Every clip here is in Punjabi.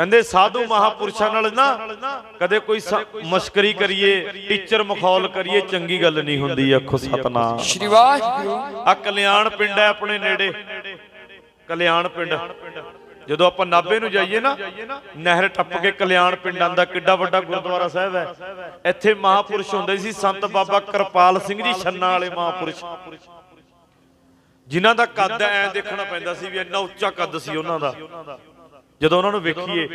ਕਹਿੰਦੇ ਸਾਧੂ ਮਹਾਪੁਰਸ਼ਾਂ ਨਾਲ ਨਾ ਕਦੇ ਕੋਈ ਮਸ਼ਕਰੀ ਕਰੀਏ, ਟੀਚਰ ਮਖੌਲ ਕਰੀਏ, ਚੰਗੀ ਗੱਲ ਨਹੀਂ ਹੁੰਦੀ। ਆਖੋ ਸਤਨਾਮ ਸ਼੍ਰੀ ਵਾਹਿਗੁਰੂ। ਆ ਕਲਿਆਣ ਪਿੰਡ ਹੈ ਆਪਣੇ ਨੇੜੇ, ਕਲਿਆਣ ਪਿੰਡ। ਜਦੋਂ ਆਪਾਂ ਨਾਭੇ ਨੂੰ ਜਾਈਏ ਨਾ, ਨਹਿਰ ਟੱਪ ਕੇ ਕਲਿਆਣ ਪਿੰਡ ਆਂਦਾ, ਕਿੱਡਾ ਵੱਡਾ ਗੁਰਦੁਆਰਾ ਸਾਹਿਬ ਹੈ। ਇੱਥੇ ਮਹਾਪੁਰਸ਼ ਹੁੰਦੇ ਸੀ ਸੰਤ ਬਾਬਾ ਕਿਰਪਾਲ ਸਿੰਘ ਜੀ, ਛੰਨਾ ਵਾਲੇ ਮਹਾਪੁਰਸ਼, ਜਿਨ੍ਹਾਂ ਦਾ ਕੱਦ ਐ ਦੇਖਣਾ ਪੈਂਦਾ ਸੀ ਵੀ ਇੰਨਾ ਉੱਚਾ ਕੱਦ ਸੀ ਉਹਨਾਂ ਦਾ। ਜਦੋਂ ਉਹਨਾਂ ਨੂੰ ਵੇਖੀਏ,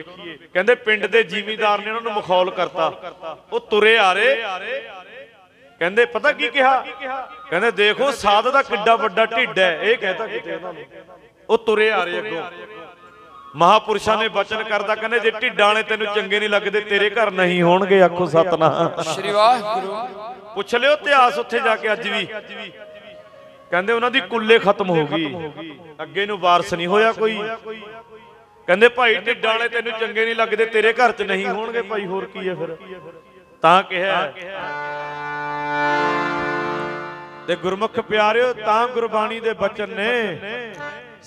ਕਹਿੰਦੇ ਪਿੰਡ ਦੇ ਜ਼ਿਮੀਂਦਾਰ ਨੇ ਉਹਨਾਂ ਨੂੰ ਮਖੌਲ ਕਰਤਾ। ਉਹ ਤੁਰੇ ਆ ਰਹੇ, ਕਹਿੰਦੇ ਪਤਾ ਕੀ ਕਿਹਾ, ਕਹਿੰਦੇ ਦੇਖੋ ਸਾਧ ਦਾ ਕਿੱਡਾ ਵੱਡਾ ਢਿੱਡ ਹੈ। ਇਹ ਕਹਿਤਾ ਕਿਤੇ ਉਹਨਾਂ ਨੂੰ। ਉਹ ਤੁਰੇ ਆ ਰਹੇ ਅੱਗੋਂ। ਮਹਾਪੁਰਸ਼ਾਂ ਨੇ ਬਚਨ ਕਰਦਾ, ਕਹਿੰਦੇ ਜੇ ਢਿੱਡਾਂ ਵਾਲੇ ਤੈਨੂੰ ਚੰਗੇ ਨਹੀਂ ਲੱਗਦੇ, ਤੇਰੇ ਘਰ ਨਹੀਂ ਹੋਣਗੇ। ਆਖੋ ਸਤਿਨਾਮ ਸ਼੍ਰੀ ਵਾਹਿਗੁਰੂ। ਪੁੱਛ ਲਿਓ ਇਤਿਹਾਸ ਉੱਥੇ ਜਾ ਕੇ ਅੱਜ ਵੀ। ਕਹਿੰਦੇ ਉਹਨਾਂ ਦੀ ਕੁੱਲੇ ਖਤਮ ਹੋ ਗਈ, ਅੱਗੇ ਨੂੰ ਵਾਰਸ ਨਹੀਂ ਹੋਇਆ ਕੋਈ। ਕਹਿੰਦੇ ਭਾਈ ਢਿੱਡਾਂ ਵਾਲੇ ਤੈਨੂੰ ਚੰਗੇ ਨਹੀਂ ਲੱਗਦੇ, ਤੇਰੇ ਘਰ 'ਚ ਨਹੀਂ ਹੋਣਗੇ ਭਾਈ। ਹੋਰ ਕੀ ਹੈ ਫਿਰ, ਤਾਂ ਕਿਹਾ। ਤੇ ਗੁਰਮੁਖ ਪਿਆਰਿਓ, ਤਾਂ ਗੁਰਬਾਣੀ ਦੇ ਬਚਨ ਨੇ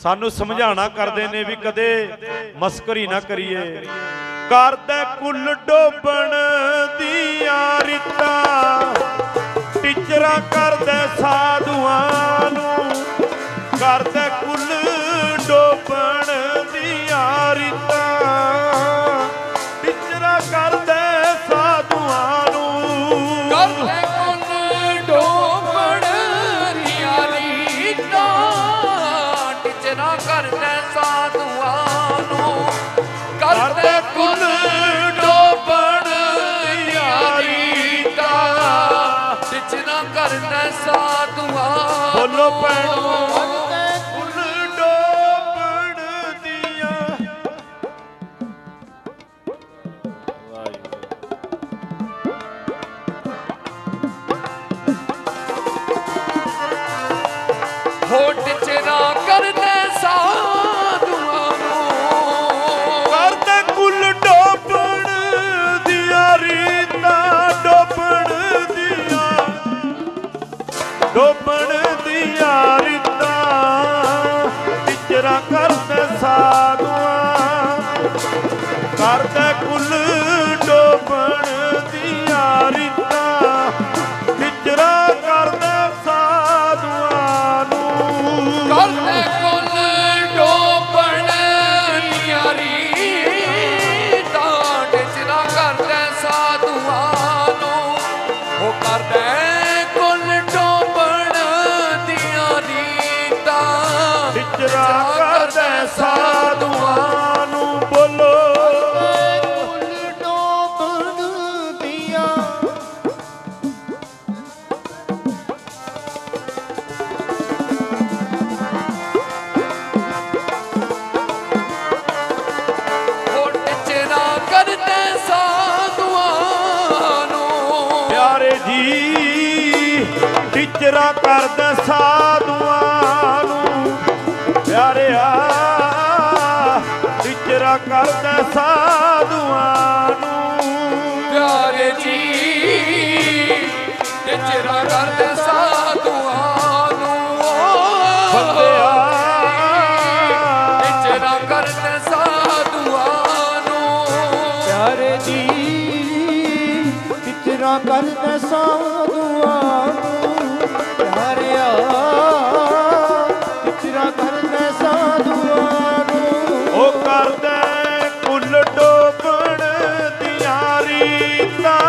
ਸਾਨੂੰ ਸਮਝਾਣਾ ਕਰਦੇ ਨੇ ਵੀ ਕਦੇ ਮਸਕਰੀ ਨਾ ਕਰੀਏ। ਕਰਦਾ ਕੁੱਲ ਡੋਬਣ ਦੀਆਂ ਰਿਤਾਂ, ਟੀਚਰਾਂ ਕਰਦੇ ਸਾਧੂਆਂ ਨੂੰ। ਕਰਦਾ ਕੁੱਲ ਡੋਬਣ ਦੀਆਂ ਰਿਤਾਂ, ਟੀਚਰਾਂ ਕਰਦੇ ਸਾਧੂਆਂ ਨੂੰ। ਕਰਦਾ ਕੁੱਲ ਡੋਬਣ ਦੀਆਂ ਰਿਤਾਂ, ਕਰਦੇ ਸਾਧੂਆਂ ਨੂੰ। ਕਰਦੇ ਕੁਲ ਡੋਬਣ ਯਾਰੀਤਾ, ਟਿਚਨਾ ਕਰਦੇ ਸਾਧੂਆਂ। ਬੋਲੋ ਭੈਣੋ, ਕੁਲ ਡੋਬਣ ਦੀਆਂ ਹੋ ਟਿਚਨਾ ਕਰਦੇ ਸਾਧੂਆਂ ਨੂੰ। ਕਰਦੇ ਕੁੱਲ ਡੋਬਣ ਦੀਆਂ ਰੀਤਾਂ, ਡੋਬਣ ਦੀਆਂ, ਡੋਬਣ ਦੀਆਂ ਰੀਤਾਂ, ਟਿਚਰਾਂ ਕਰਦੇ ਸਾਧੂਆਂ। ਕਰਦੇ ਕੁੱਲ ਡੋਬਣ ਦੀਆਂ ਰੀਤਾਂ, ਟਿਚਰਾਂ ਕਰਦੇ ਸਾਧੂਆਂ ਨੂੰ। ਕਰਦੇ ਕੁੱਲ ਸਾਧੂਆਂ ਨੂੰ। ਬੋਲੋ ਕੁੱਲ ਡੋਬਣ ਦੀਆਂ, ਉਹ ਟਿਚਨਾ ਕਰਦੇ ਸਾਧੂਆਂ ਨੂੰ। ਪਿਆਰੇ ਜੀ, ਟਿਚਨਾ ਕਰਦੇ ਸਾਧੂਆਂ ਨੂੰ। ਪਿਆਰਿਆ, ਕਰਦਾ ਸਾਧੂਆਂ ਨੂੰ। ਪਿਆਰੇ ਜੀ, ਟਿਚਰਾ ਕਰਦਾ ਸਾਧੂਆਂ ਨੂੰ। ਬੰਦਿਆ, ਟਿਚਰਾ ਕਰਦਾ ਸਾਧੂਆਂ ਨੂੰ। ਪਿਆਰੇ ਜੀ, ਟਿਚਰਾ ਕਰਦਾ ਸਾਧੂਆਂ ਨੂੰ। ਪਿਆਰਿਆ, ਟਿਚਰਾ ਕਰਦਾ ਸਾਧੂਆਂ ਨੂੰ। ਉਹ ਕਰਦਾ ਡੋਬਣ ਦੀਆਂ ਰੀਤਾਂ,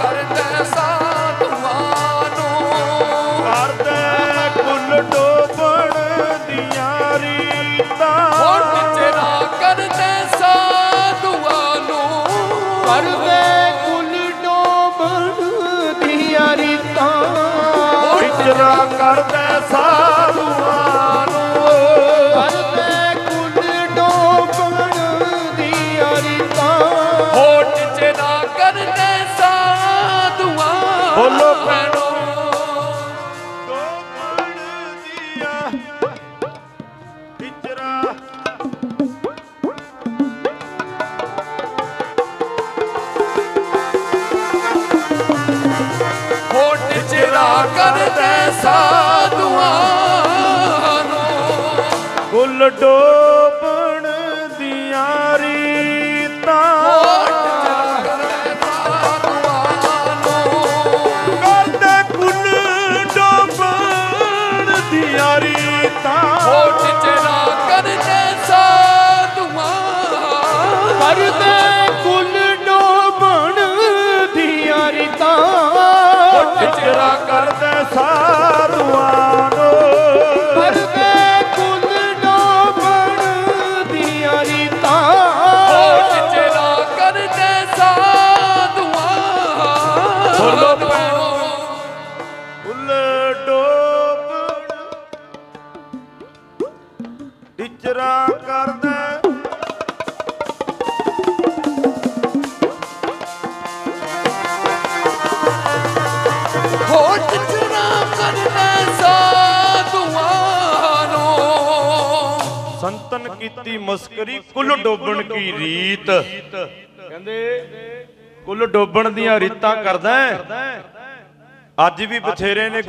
ਕਰਦੇ ਸਾਧੂਆਂ ਨੂੰ। ਕਰਦੇ ਕੁੱਲ ਡੋਬਣ ਦੀਆਂ ਰੀਤਾਂ, ਟਿਚਨਾ ਕਰਦੇ ਸਾਧੂਆਂ ਨੂੰ। ਕਰਦੇ ਕੁੱਲ ਡੋਬਣ ਦੀਆਂ ਰੀਤਾਂ, ਟਿਚਨਾ ਕਰਦੇ ਸਾਧੂਆਂ ਨੂੰ। ਬੋਲੋ ਭੈਣੋ, ਡੋਬਣ ਦੀਆਂ ਟਿਚਰਾ, ਹੋ ਟਿਚਰਾ ਕਰਦੇ ਸਾਧੂਆਂ ਨੂੰ। ਕੁੱਲ ਡੋਬਣ ਦੀਆਂ साधुआनो परदे कुल ना बन दिया रीता चला कर दे साधुआनो कुल डोब इचरा कर दे संतन कीती मस्करी कुल डोबण की रीत कहंदे कुल डोबण दीआं रीतां करदा अज भी बथेरे ने।